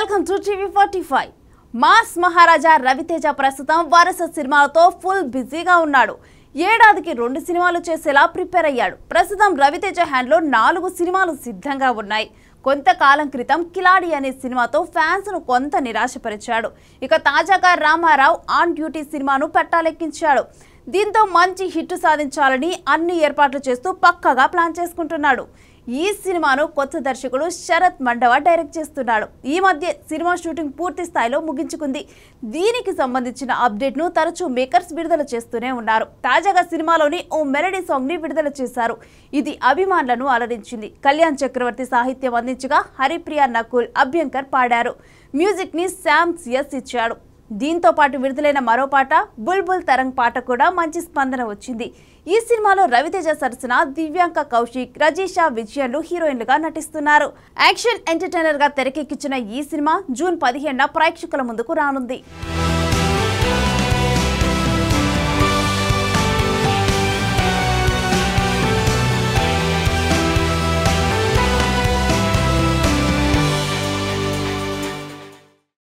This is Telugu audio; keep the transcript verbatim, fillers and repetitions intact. Welcome to TV forty five mass Maharaja Raviteja ప్రస్తుతం వరుస సినిమాలతో ఫుల్ బిజీగా ఉన్నాడు। ఏడాదికి రెండు సినిమాలు చేసేలా ప్రిపేర్ అయ్యాడు। ప్రస్తుతం రవితేజ హ్యాండ్ లో నాలుగు సినిమాలు సిద్ధంగా ఉన్నాయి। కొంతకాలం క్రితం కిలాడి అనే సినిమాతో ఫ్యాన్స్ ను కొంత నిరాశపరిచాడు। ఇక తాజాగా రామారావు ఆన్ డ్యూటీ సినిమాను పట్టాలెక్కించాడు। దీంతో మంచి హిట్ సాధించాలని అన్ని ఏర్పాట్లు చేస్తూ పక్కాగా ప్లాన్ చేసుకుంటున్నాడు। ఈ సినిమాను కొత్త దర్శకుడు శరత్ మండవ డైరెక్ట్ చేస్తున్నాడు। ఈ మధ్య సినిమా షూటింగ్ పూర్తి స్థాయిలో ముగించుకుంది। దీనికి సంబంధించిన అప్డేట్ ను తరచూ మేకర్స్ విడుదల చేస్తూనే ఉన్నారు। తాజాగా సినిమాలోని ఓ మెలడీ సాంగ్ ని విడుదల చేశారు। ఇది అభిమానులను అలరించింది। కళ్యాణ్ చక్రవర్తి సాహిత్యం అందించగా హరిప్రియా నకుల్ అభ్యంకర్ పాడారు। మ్యూజిక్ ని శామ్ సియస్ ఇచ్చాడు। దీంతో పాటు విడుదలైన మరో పాట బుల్బుల్ తరంగ్ పాట కూడా మంచి స్పందన వచ్చింది। ఈ సినిమాలో రవితేజ సరసన దివ్యాంక కౌశిక్, రజీషా విజయన్లు హీరోయిన్లుగా నటిస్తున్నారు। యాక్షన్ ఎంటర్టైనర్ గా తెరకెక్కించిన ఈ సినిమా జూన్ పదిహేడున ప్రేక్షకుల ముందుకు రానుంది।